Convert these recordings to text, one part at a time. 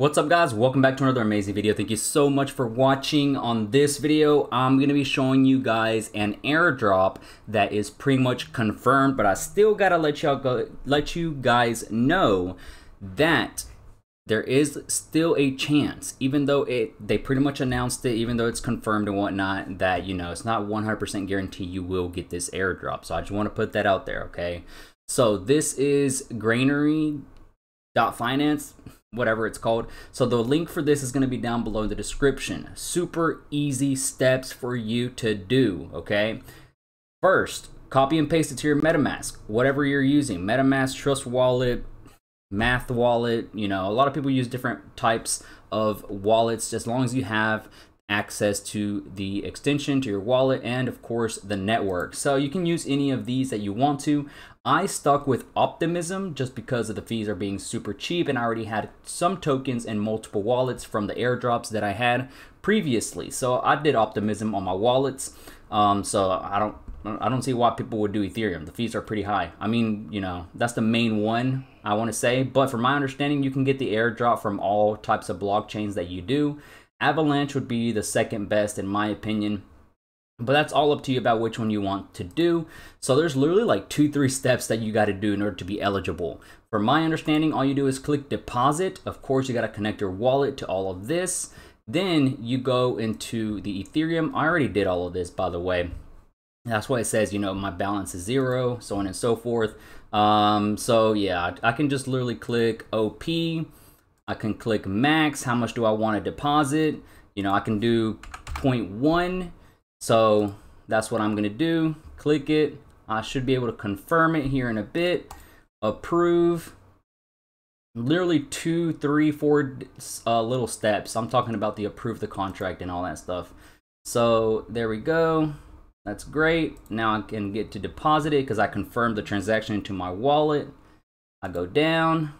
What's up, guys? Welcome back to another amazing video. Thank you so much for watching. On this video, I'm going to be showing you guys an airdrop that is pretty much confirmed, but I still got to let you guys know that there is still a chance, even though they pretty much announced it, even though it's confirmed and whatnot, that, you know, it's not 100% guarantee you will get this airdrop. So I just want to put that out there, okay? So this is granary.finance. Whatever it's called. So the link for this is going to be down below in the description. Super easy steps for you to do, okay? First, copy and paste it to your MetaMask, whatever you're using. MetaMask, Trust Wallet, Math Wallet, you know, a lot of people use different types of wallets as long as you have access to the extension to your wallet and of course the network. So you can use any of these that you want to. I stuck with Optimism just because of the fees are being super cheap, and I already had some tokens in multiple wallets from the airdrops that I had previously. So I did Optimism on my wallets. So I don't see why people would do Ethereum. The fees are pretty high. I mean, you know, that's the main one I want to say, but from my understanding, you can get the airdrop from all types of blockchains that you do. Avalanche would be the second best in my opinion, but that's all up to you about which one you want to do. So there's literally like 2-3 steps that you got to do in order to be eligible. From my understanding, all you do is click deposit. Of course, you got to connect your wallet to all of this. Then you go into the Ethereum. I already did all of this, by the way. That's why it says, you know, my balance is 0, so on and so forth. So yeah, I can just literally click OP. I can click max, how much do I want to deposit? You know, I can do 0.1. So that's what I'm gonna do, click it. I should be able to confirm it here in a bit, approve. Literally 2, 3, 4 little steps. I'm talking about the approve the contract and all that stuff. So there we go, that's great. Now I can get to deposit it because I confirmed the transaction into my wallet. I go down.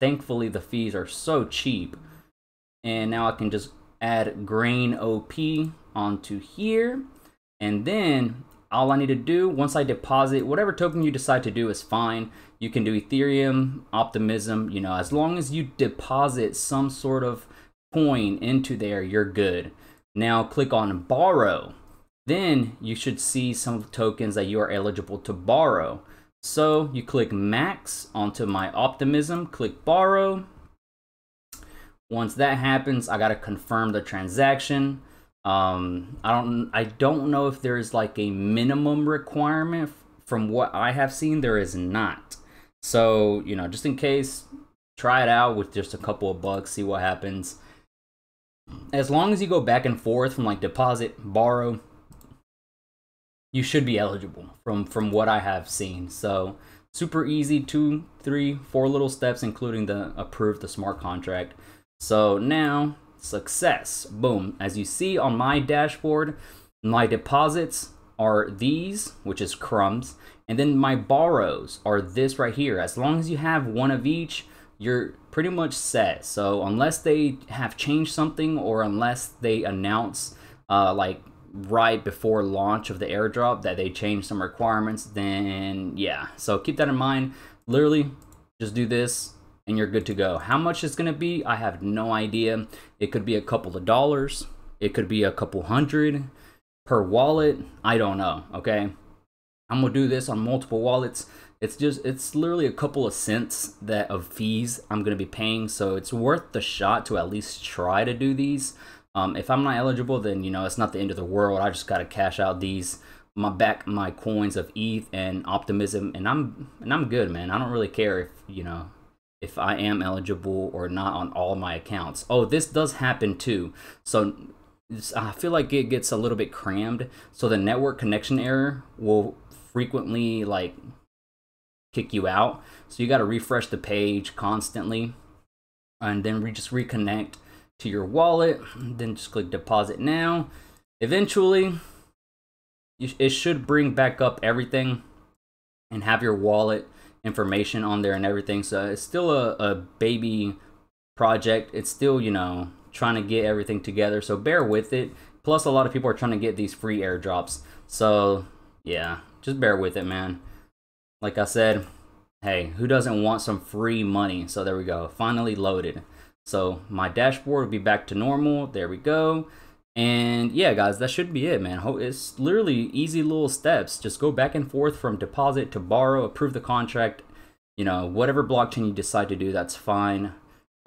Thankfully, the fees are so cheap. And now I can just add grain OP onto here. And then all I need to do, once I deposit, whatever token you decide to do is fine. You can do Ethereum, Optimism, you know, as long as you deposit some sort of coin into there, you're good. Now click on borrow. Then you should see some tokens that you are eligible to borrow. So you click max onto my Optimism, click borrow. Once that happens, I gotta confirm the transaction. I don't know if there is like a minimum requirement. From what I have seen, there is not. So, you know, just in case, try it out with just a couple of bucks, see what happens. As long as you go back and forth from like deposit, borrow, you should be eligible from what I have seen. So super easy, 2, 3, 4 little steps, including the approve the smart contract. So now success, boom. As you see on my dashboard, my deposits are these, which is crumbs. And then my borrows are this right here. As long as you have one of each, you're pretty much set. So unless they have changed something or unless they announce like right before launch of the airdrop that they change some requirements, then yeah, so keep that in mind. Literally just do this and you're good to go. How much it's gonna be, I have no idea. It could be a couple of dollars, it could be a couple hundred per wallet, I don't know. Okay, I'm gonna do this on multiple wallets. It's literally a couple of cents that of fees I'm gonna be paying, so it's worth the shot to at least try to do these. If I'm not eligible, then, you know, it's not the end of the world. I just got to cash out these, my coins of ETH and Optimism, and I'm good, man. I don't really care if, you know, if I am eligible or not on all my accounts. Oh, this does happen too. So I feel like it gets a little bit crammed. So the network connection error will frequently like kick you out. So you got to refresh the page constantly and then just reconnect to your wallet, then just click deposit now. Eventually, it should bring back up everything and have your wallet information on there and everything. So it's still a baby project. It's still, you know, trying to get everything together. So bear with it. Plus, a lot of people are trying to get these free airdrops. So yeah, just bear with it, man. Like I said, hey, who doesn't want some free money? So there we go, finally loaded. So my dashboard will be back to normal. There we go. And yeah, guys, that should be it, man. It's literally easy little steps. Just go back and forth from deposit to borrow, approve the contract, you know, whatever blockchain you decide to do, that's fine.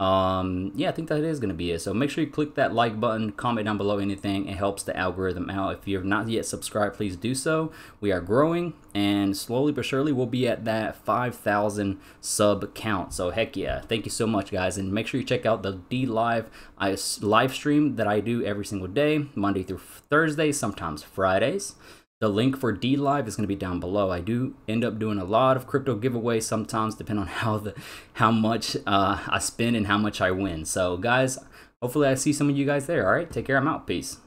Yeah, I think that is going to be it. So make sure you click that like button, comment down below anything. It helps the algorithm out. If you're not yet subscribed, please do so. We are growing, and slowly but surely we'll be at that 5,000 sub count. So heck yeah. Thank you so much, guys. And make sure you check out the DLive live stream that I do every single day, Monday through Thursday, sometimes Fridays. The link for DLive is going to be down below. I do end up doing a lot of crypto giveaways sometimes, depending on how much I spend and how much I win. So guys, hopefully I see some of you guys there. All right, take care. I'm out. Peace.